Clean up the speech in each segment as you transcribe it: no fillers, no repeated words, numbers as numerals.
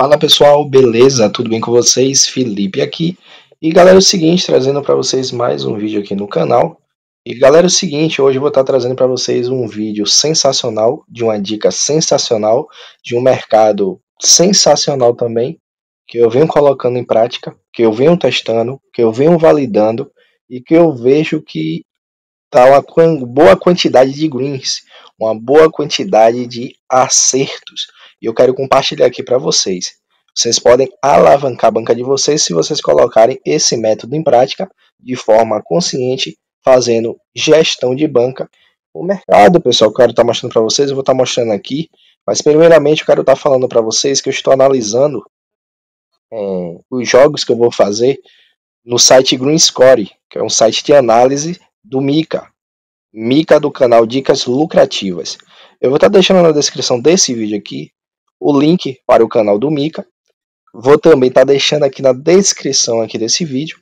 Fala pessoal, beleza? Tudo bem com vocês? Felipe aqui. E galera, é o seguinte, trazendo para vocês mais um vídeo aqui no canal. E galera, é o seguinte, hoje eu vou estar trazendo para vocês um vídeo sensacional, de uma dica sensacional, de um mercado sensacional também, que eu venho colocando em prática, que eu venho testando, que eu venho validando e que eu vejo que tá uma boa quantidade de greens, uma boa quantidade de acertos. E eu quero compartilhar aqui para vocês. Vocês podem alavancar a banca de vocês se vocês colocarem esse método em prática de forma consciente, fazendo gestão de banca. O mercado, pessoal, que eu quero estar mostrando para vocês, eu vou estar mostrando aqui. Mas primeiramente eu quero estar falando para vocês que eu estou analisando os jogos que eu vou fazer no site Green Score, que é um site de análise do MIKA do canal Dicas Lucrativas. Eu vou estar deixando na descrição desse vídeo aqui o link para o canal do MIKA. Vou também estar deixando aqui na descrição aqui desse vídeo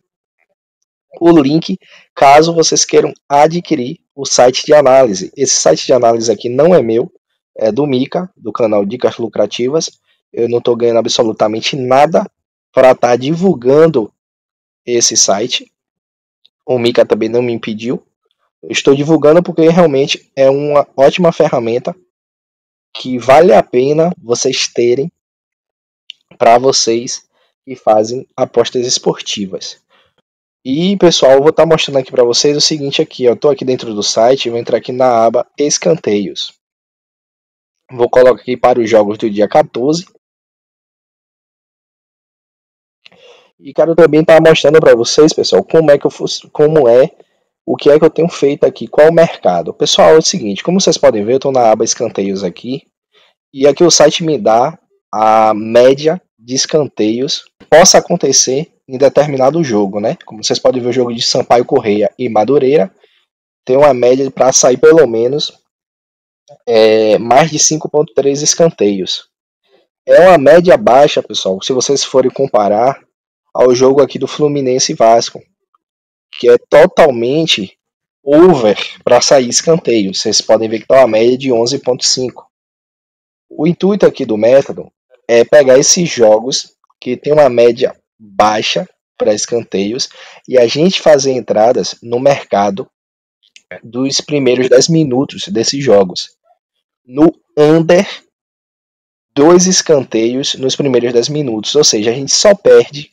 o link caso vocês queiram adquirir o site de análise. Esse site de análise aqui não é meu, é do MIKA, do canal Dicas Lucrativas. Eu não estou ganhando absolutamente nada para estar divulgando esse site. O MIKA também não me impediu. Eu estou divulgando porque realmente é uma ótima ferramenta que vale a pena vocês terem para vocês que fazem apostas esportivas. E pessoal, eu vou estar mostrando aqui para vocês o seguinte aqui. Eu estou aqui dentro do site, vou entrar aqui na aba Escanteios. Vou colocar aqui para os jogos do dia 14. E quero também estar mostrando para vocês, pessoal, o que é que eu tenho feito aqui, qual o mercado. Pessoal, é o seguinte, como vocês podem ver, eu estou na aba escanteios aqui, e aqui o site me dá a média de escanteios que possa acontecer em determinado jogo, né? Como vocês podem ver, o jogo de Sampaio Correia e Madureira tem uma média para sair pelo menos mais de 5,3 escanteios. É uma média baixa, pessoal, se vocês forem comparar ao jogo aqui do Fluminense e Vasco, que é totalmente over para sair escanteio. Vocês podem ver que está uma média de 11,5. O intuito aqui do método é pegar esses jogos que tem uma média baixa para escanteios e a gente fazer entradas no mercado dos primeiros 10 minutos desses jogos. No under, 2 escanteios nos primeiros 10 minutos. Ou seja, a gente só perde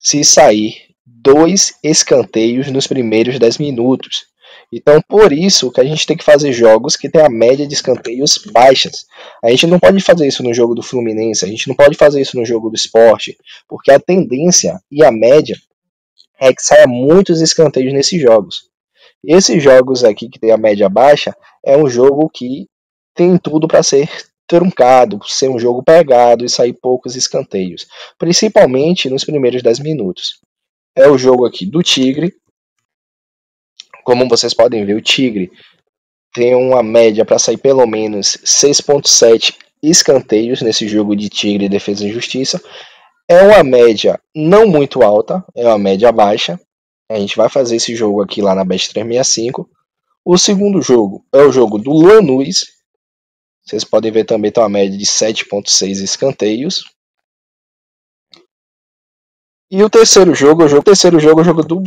se sair 2 escanteios nos primeiros 10 minutos. Então, por isso que a gente tem que fazer jogos que tem a média de escanteios baixas. A gente não pode fazer isso no jogo do Fluminense, a gente não pode fazer isso no jogo do Sport, porque a tendência e a média é que saia muitos escanteios nesses jogos. Esses jogos aqui que tem a média baixa é um jogo que tem tudo para ser truncado, ser um jogo pegado e sair poucos escanteios, principalmente nos primeiros 10 minutos. É o jogo aqui do Tigre. Como vocês podem ver, o Tigre tem uma média para sair pelo menos 6,7 escanteios nesse jogo de Tigre, Defensa e Justiça. É uma média não muito alta, é uma média baixa. A gente vai fazer esse jogo aqui lá na Bet365. O segundo jogo é o jogo do Lanús. Vocês podem ver também tem uma média de 7,6 escanteios. E o terceiro jogo é o jogo do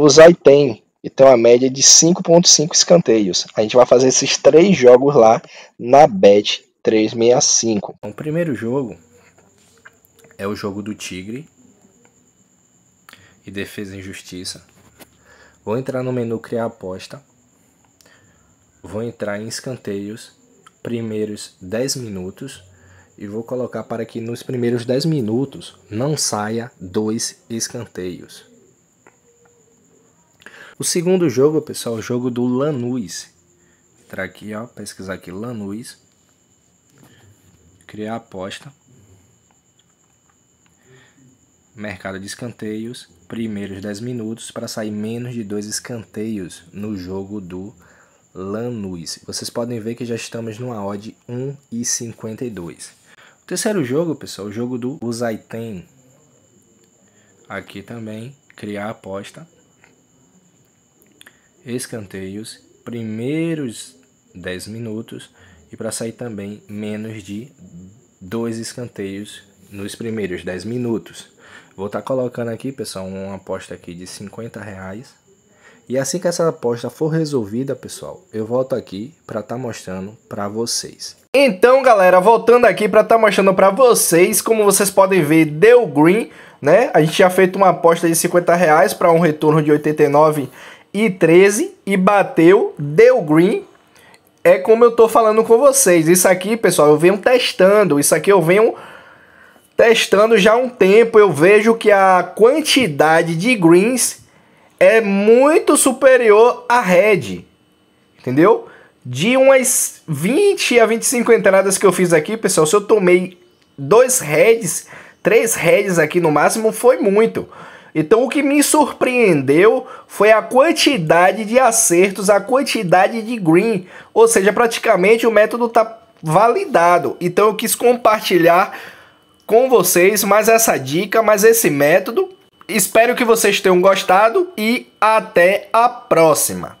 Usaiten, que tem uma média de 5,5 escanteios. A gente vai fazer esses 3 jogos lá na Bet365. O primeiro jogo é o jogo do Tigre e Defesa e Justiça. Vou entrar no menu Criar Aposta. Vou entrar em Escanteios, primeiros 10 minutos. E vou colocar para que nos primeiros 10 minutos não saia 2 escanteios. O segundo jogo, pessoal, é o jogo do Lanús. Vou entrar aqui, ó, pesquisar aqui Lanús. Criar aposta. Mercado de escanteios. Primeiros 10 minutos para sair menos de 2 escanteios no jogo do Lanús. Vocês podem ver que já estamos numa odd 1,52. O terceiro jogo, pessoal, o jogo do Usaiten. Aqui também, criar aposta. Escanteios, primeiros 10 minutos. E para sair também menos de 2 escanteios nos primeiros 10 minutos. Vou estar colocando aqui, pessoal, uma aposta aqui de R$50. E assim que essa aposta for resolvida, pessoal, eu volto aqui para estar mostrando para vocês. Então, galera, voltando aqui para estar mostrando para vocês, como vocês podem ver, deu green, né? A gente tinha feito uma aposta de R$50 para um retorno de 89,13 e bateu, deu green. É como eu tô falando com vocês. Isso aqui, pessoal, eu venho testando. Isso aqui eu venho testando já há um tempo. Eu vejo que a quantidade de greens é muito superior à red, entendeu? De umas 20 a 25 entradas que eu fiz aqui, pessoal, se eu tomei 2 reds, 3 reds aqui no máximo, foi muito. Então o que me surpreendeu foi a quantidade de acertos, a quantidade de green, ou seja, praticamente o método tá validado. Então eu quis compartilhar com vocês mais essa dica, mais esse método. Espero que vocês tenham gostado e até a próxima!